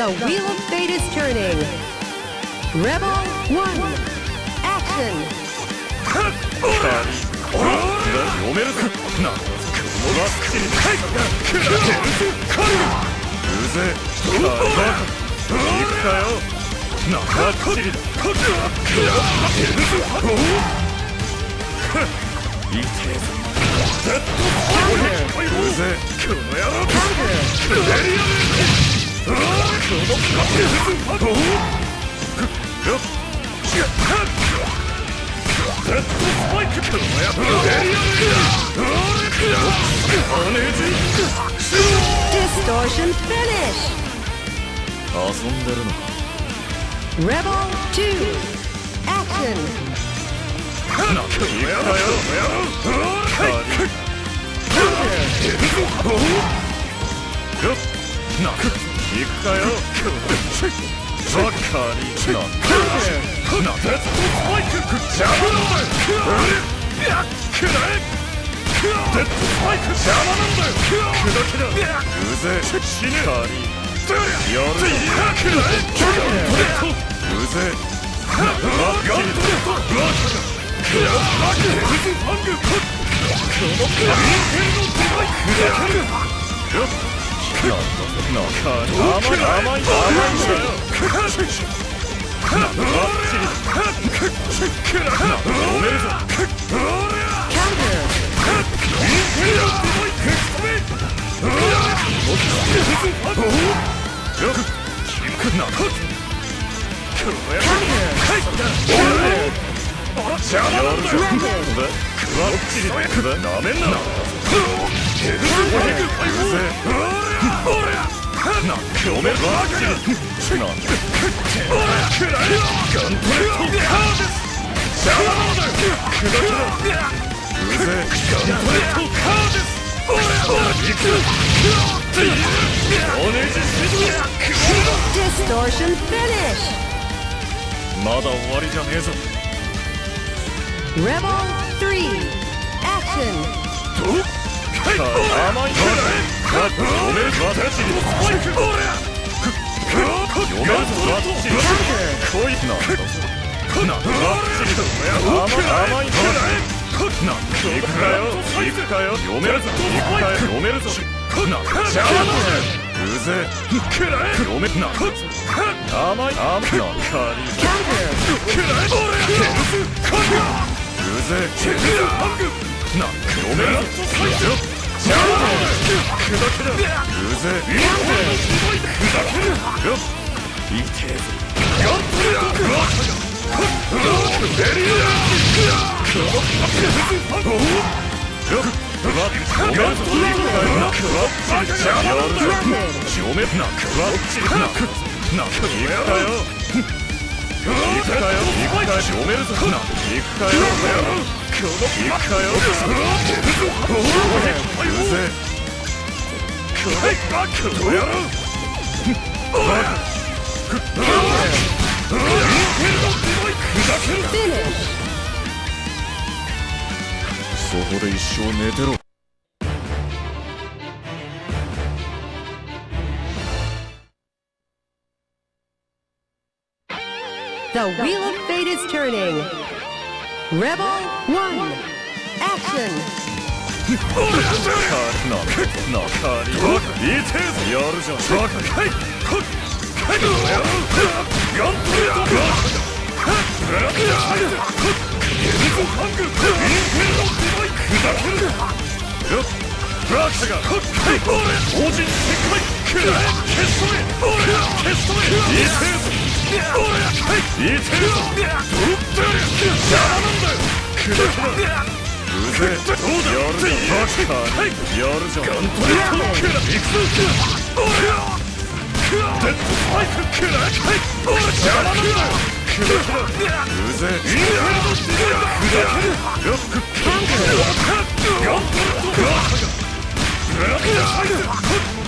The Wheel of Fate is turning. Rebel 1, action! Distortion finish. Rebel 2, action. いくかよ。 な、 Distortion finish. Rebel 3, action. 読めるぞ。 いくかよ。 そこで一生寝てろ。 The Wheel of Fate is turning. Rebel 1, action! Finish. まだ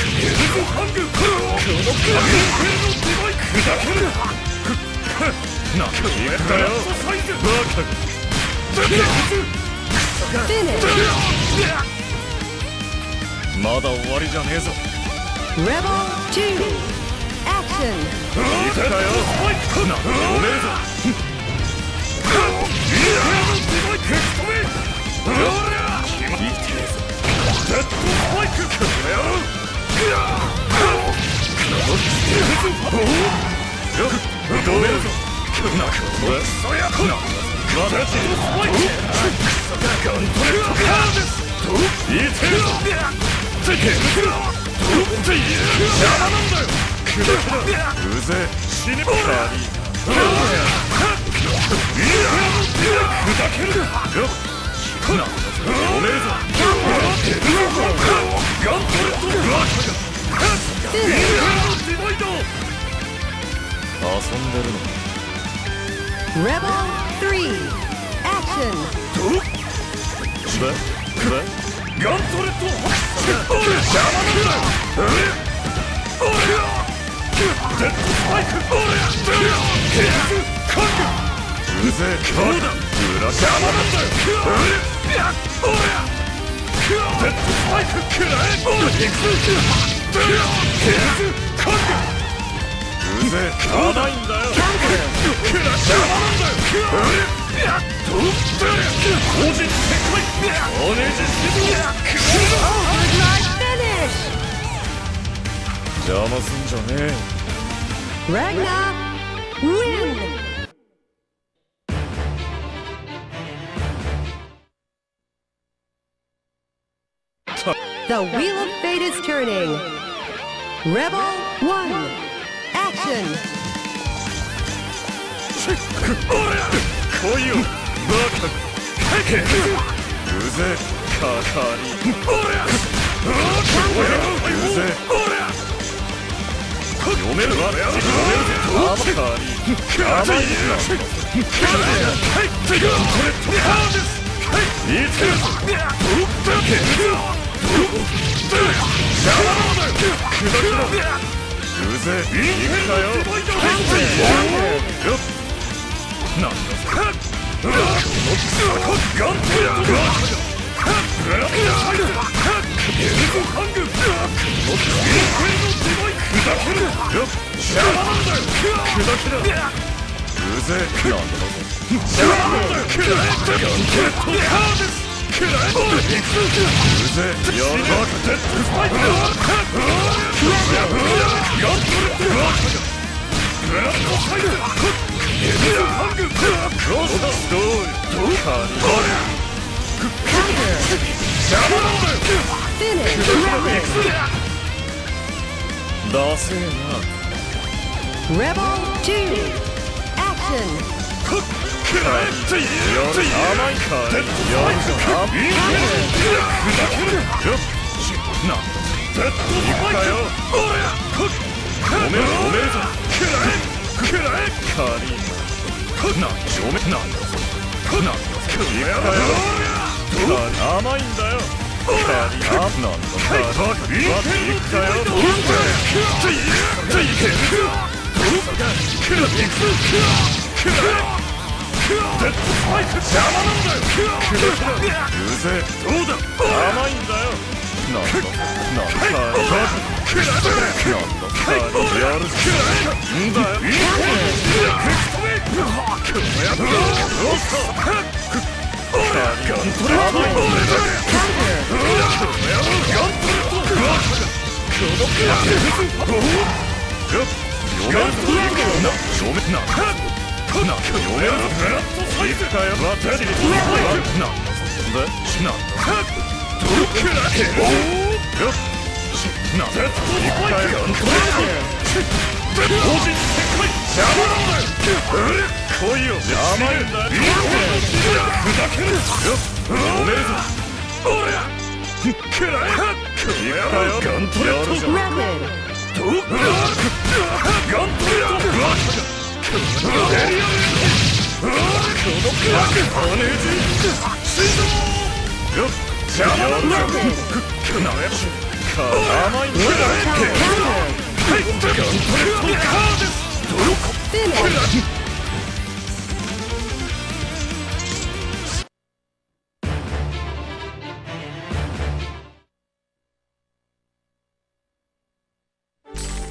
終わりじゃねえぞ。Rebel 2, action!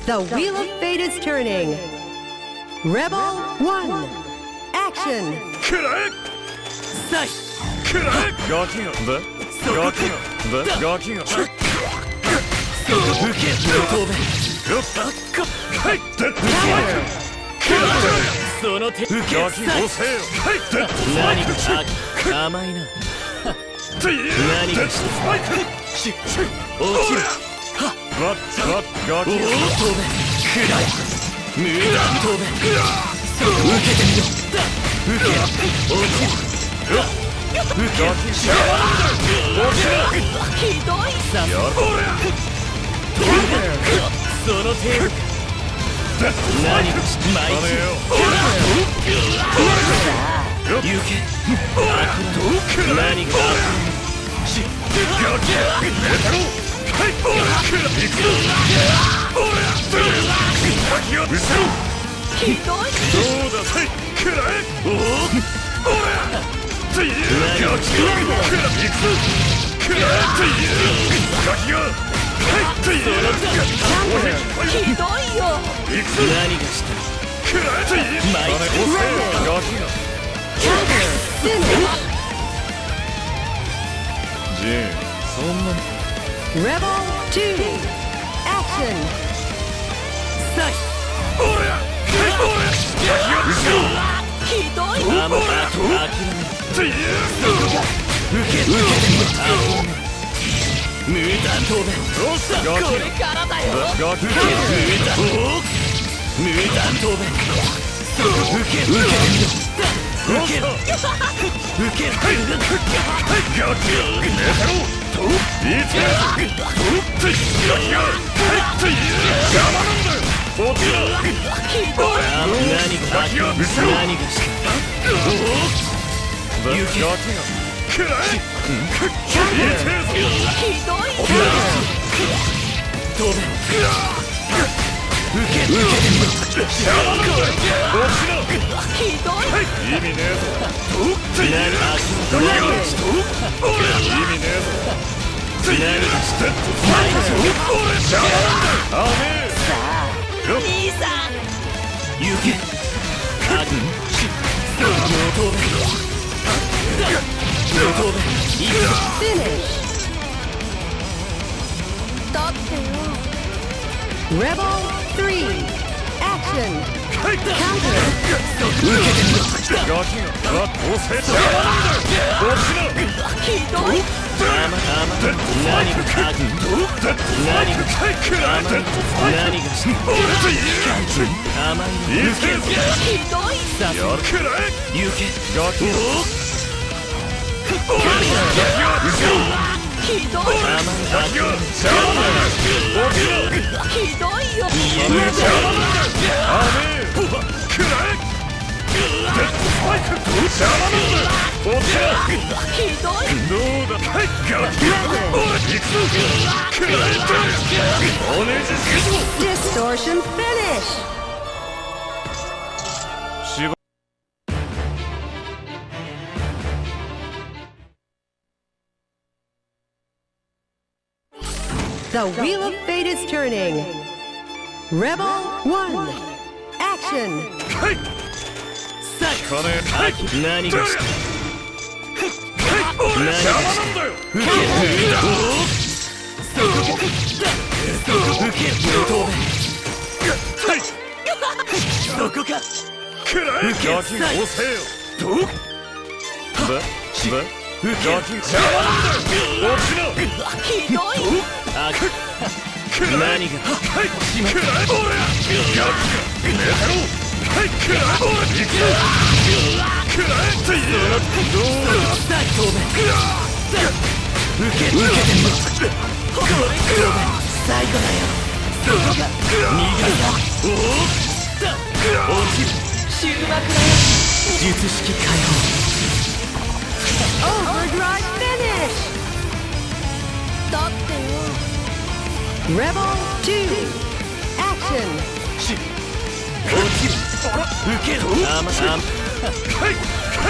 The Wheel of Fate is turning. Rebel 1, action! Correct! Correct! Rebel 2, action! Rebel 3, action! Distortion finish! The Wheel of Fate is turning. Rebel 1, action! Overdrive finish! Rebel 2, action!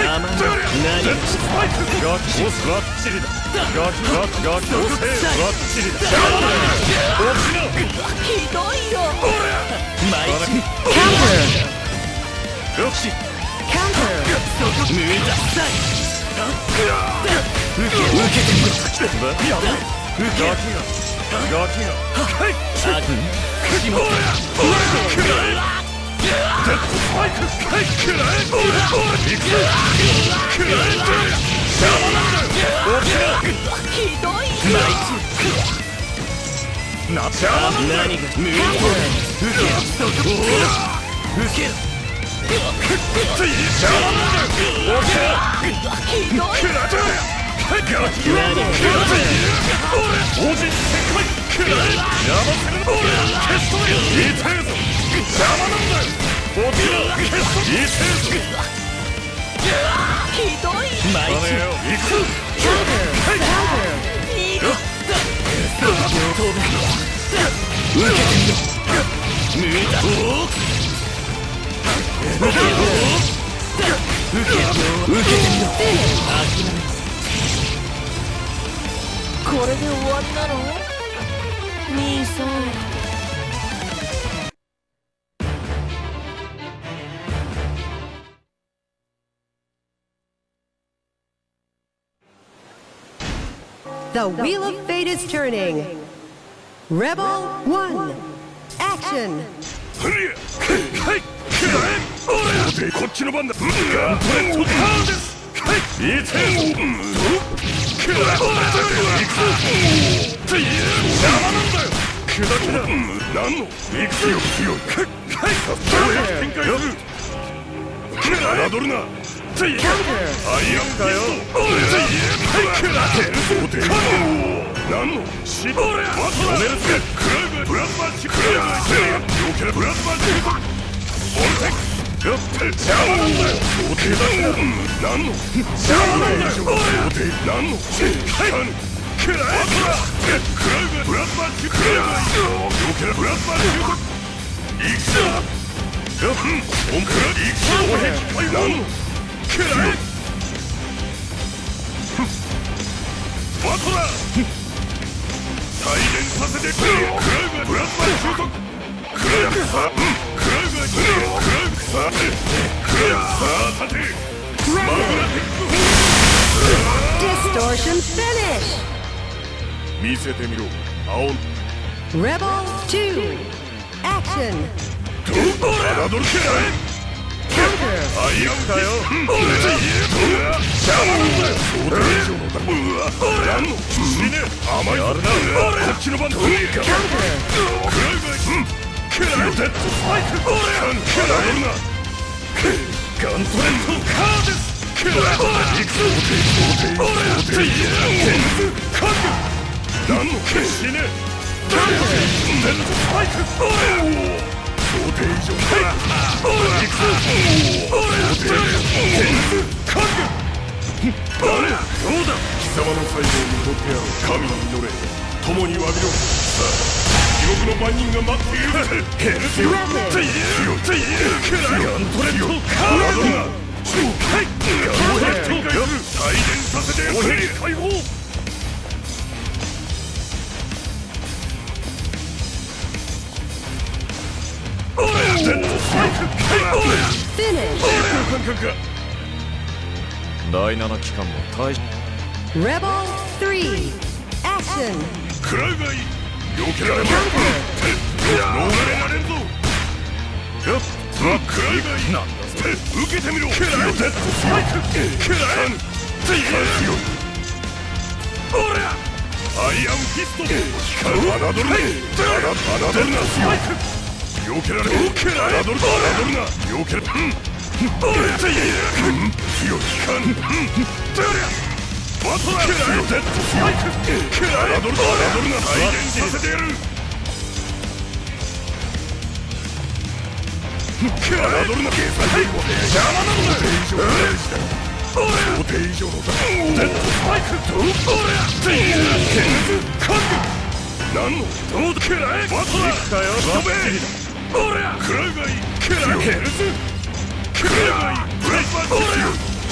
Counter! That's これで終わりなの？兄さん。 The Wheel of Fate is turning. Rebel 1, action! I am the one. クライム！Distortion finish! Rebel 2 action! I am お手上げ Rebel 3 action! I am Histo! よけられる。 クライム！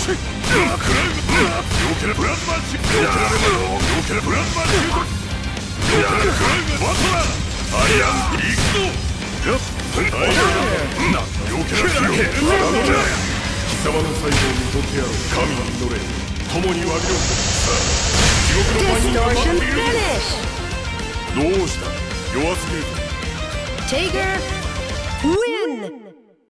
Distortion finish! Tiger win!